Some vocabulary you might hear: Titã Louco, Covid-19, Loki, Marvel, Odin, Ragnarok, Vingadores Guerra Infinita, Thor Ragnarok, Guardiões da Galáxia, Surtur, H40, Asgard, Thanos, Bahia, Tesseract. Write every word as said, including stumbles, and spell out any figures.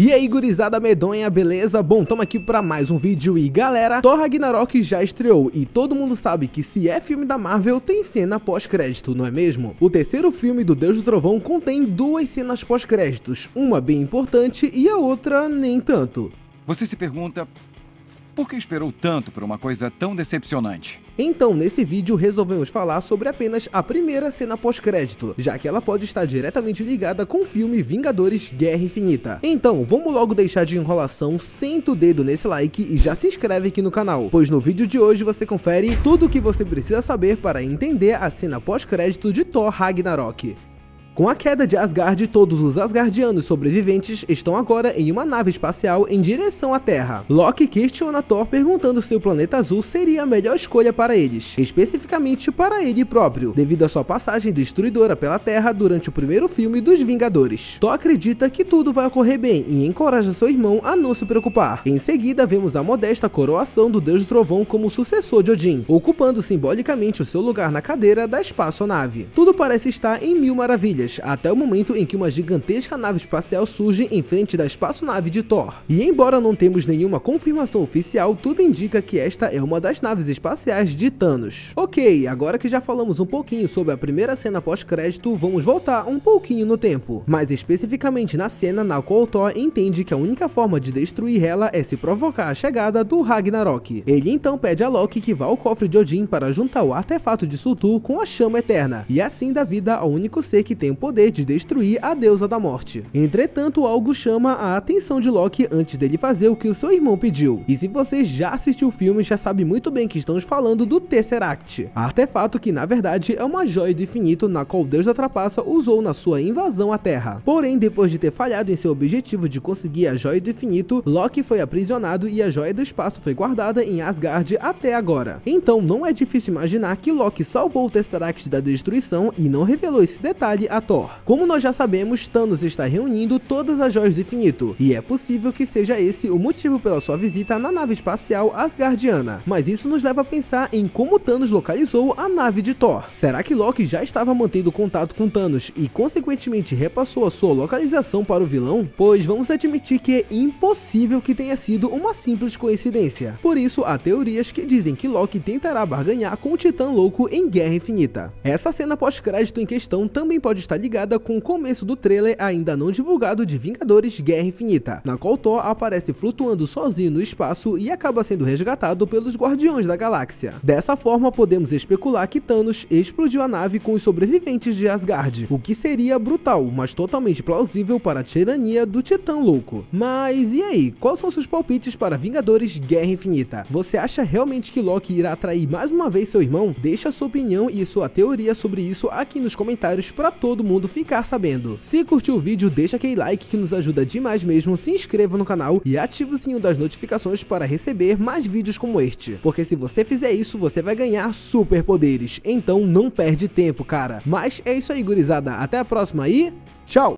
E aí, gurizada medonha, beleza? Bom, tamo aqui pra mais um vídeo e galera, Thor Ragnarok já estreou e todo mundo sabe que se é filme da Marvel tem cena pós-crédito, não é mesmo? O terceiro filme do Deus do Trovão contém duas cenas pós-créditos, uma bem importante e a outra nem tanto. Você se pergunta, por que esperou tanto por uma coisa tão decepcionante? Então, nesse vídeo resolvemos falar sobre apenas a primeira cena pós-crédito, já que ela pode estar diretamente ligada com o filme Vingadores Guerra Infinita. Então, vamos logo deixar de enrolação, senta o dedo nesse like e já se inscreve aqui no canal, pois no vídeo de hoje você confere tudo o que você precisa saber para entender a cena pós-crédito de Thor Ragnarok. Com a queda de Asgard, todos os asgardianos sobreviventes estão agora em uma nave espacial em direção à Terra. Loki questiona Thor perguntando se o planeta azul seria a melhor escolha para eles, especificamente para ele próprio, devido à sua passagem destruidora pela Terra durante o primeiro filme dos Vingadores. Thor acredita que tudo vai ocorrer bem e encoraja seu irmão a não se preocupar. Em seguida, vemos a modesta coroação do Deus do Trovão como sucessor de Odin, ocupando simbolicamente o seu lugar na cadeira da espaçonave. Tudo parece estar em mil maravilhas, até o momento em que uma gigantesca nave espacial surge em frente da espaçonave de Thor. E embora não temos nenhuma confirmação oficial, tudo indica que esta é uma das naves espaciais de Thanos. Ok, agora que já falamos um pouquinho sobre a primeira cena pós-crédito, vamos voltar um pouquinho no tempo. Mas especificamente na cena na qual Thor entende que a única forma de destruir ela é se provocar a chegada do Ragnarok. Ele então pede a Loki que vá ao cofre de Odin para juntar o artefato de Surtur com a chama eterna, e assim dá vida ao único ser que tem o poder de destruir a deusa da morte. Entretanto, algo chama a atenção de Loki antes dele fazer o que o seu irmão pediu. E se você já assistiu o filme, já sabe muito bem que estamos falando do Tesseract, artefato que na verdade é uma joia do infinito na qual o Deus da Trapaça usou na sua invasão à Terra. Porém, depois de ter falhado em seu objetivo de conseguir a joia do infinito, Loki foi aprisionado e a joia do espaço foi guardada em Asgard até agora. Então, não é difícil imaginar que Loki salvou o Tesseract da destruição e não revelou esse detalhe a Thor. Como nós já sabemos, Thanos está reunindo todas as joias do infinito, e é possível que seja esse o motivo pela sua visita na nave espacial asgardiana. Mas isso nos leva a pensar em como Thanos localizou a nave de Thor. Será que Loki já estava mantendo contato com Thanos e consequentemente repassou a sua localização para o vilão? Pois vamos admitir que é impossível que tenha sido uma simples coincidência. Por isso, há teorias que dizem que Loki tentará barganhar com o Titã Louco em Guerra Infinita. Essa cena pós-crédito em questão também pode estar está ligada com o começo do trailer ainda não divulgado de Vingadores Guerra Infinita, na qual Thor aparece flutuando sozinho no espaço e acaba sendo resgatado pelos Guardiões da Galáxia. Dessa forma, podemos especular que Thanos explodiu a nave com os sobreviventes de Asgard, o que seria brutal, mas totalmente plausível para a tirania do Titã Louco. Mas e aí, quais são seus palpites para Vingadores Guerra Infinita? Você acha realmente que Loki irá atrair mais uma vez seu irmão? Deixa sua opinião e sua teoria sobre isso aqui nos comentários para todos todo mundo ficar sabendo. Se curtiu o vídeo, deixa aquele like que nos ajuda demais mesmo, se inscreva no canal e ative o sininho das notificações para receber mais vídeos como este, porque se você fizer isso, você vai ganhar superpoderes, então não perde tempo, cara. Mas é isso aí, gurizada, até a próxima e tchau!